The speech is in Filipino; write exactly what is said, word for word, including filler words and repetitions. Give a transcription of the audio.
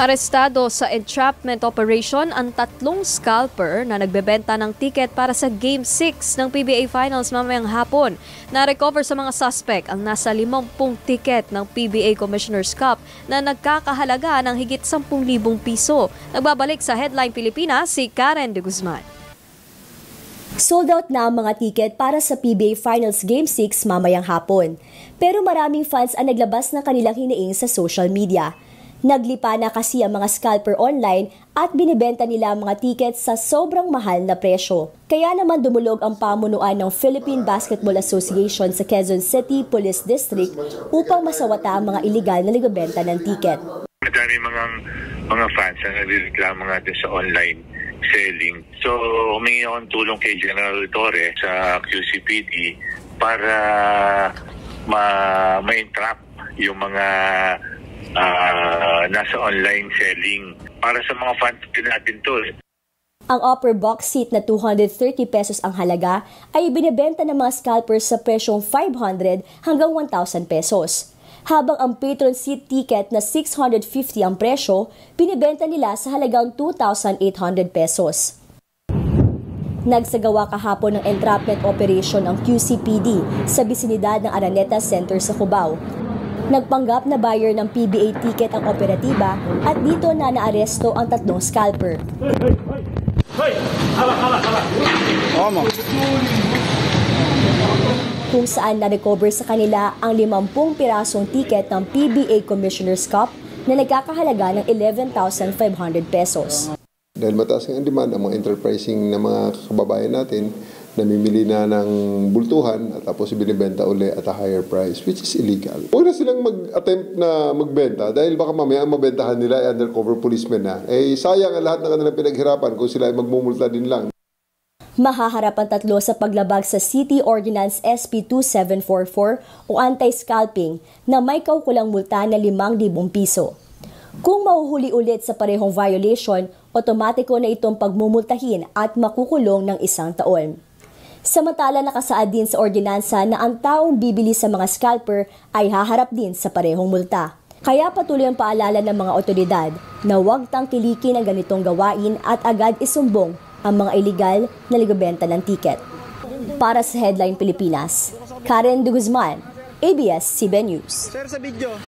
Arestado sa entrapment operation ang tatlong scalper na nagbebenta ng tiket para sa Game six ng P B A Finals mamayang hapon. Na-recover sa mga suspect ang nasa limampung tiket ng P B A Commissioner's Cup na nagkakahalaga ng higit sampung libong piso. Nagbabalik sa Headline Pilipinas si Karen De Guzman. Sold out na ang mga tiket para sa P B A Finals Game six mamayang hapon. Pero maraming fans ang naglabas ng kanilang hiniing sa social media. Naglipa na kasi ang mga scalper online at binibenta nila ang mga tiket sa sobrang mahal na presyo. Kaya naman dumulog ang pamunuan ng Philippine Basketball Association sa Quezon City Police District upang masawata ang mga iligal na nagbebenta ng tiket. Madami mga, mga fans na nagreklamo nga din sa online selling. So, humingi ako ng tulong kay General Torres sa Q C P D para ma- ma-entrap yung mga uh, nasa online selling. Para sa mga fans din natin to. Ang upper box seat na two hundred thirty pesos ang halaga ay binibenta ng mga scalpers sa presyong five hundred hanggang one thousand pesos. Habang ang patron seat ticket na six hundred fifty ang presyo, binibenta nila sa halagang two thousand eight hundred pesos. Nagsagawa kahapon ng entrapment operation ang Q C P D sa bisinidad ng Araneta Center sa Cubao. Nagpanggap na buyer ng P B A ticket ang operatiba at dito na naaresto ang tatlong scalper. Kung saan na-recover sa kanila ang limampung pirasong tiket ng P B A Commissioner's Cup na nagkakahalaga ng eleven thousand five hundred pesos. Dahil mataas ang demand, ang mga enterprising na mga kababayan natin, namimili na ng bultuhan at tapos binibenta uli at a higher price, which is illegal. Huwag na silang mag-attempt na magbenta dahil baka mamaya ang mabentahan nila ay undercover policemen na. Eh, sayang ang lahat ng kanilang pinaghirapan kung sila ay magmumulta din lang. Mahaharap ang tatlo sa paglabag sa City Ordinance S P two seven four four o anti-scalping na may kaukulang multa na limang libong piso. Kung mahuhuli ulit sa parehong violation, otomatiko na itong pagmumultahin at makukulong ng isang taon. Samantala, nakasaad din sa ordinansa na ang taong bibili sa mga scalper ay haharap din sa parehong multa. Kaya patuloy ang paalala ng mga otoridad na huwag tangkilikin ang ganitong gawain at agad isumbong ang mga iligal na nagbebenta ng tiket. Para sa Headline Pilipinas, Karen De Guzman, A B S-C B N News.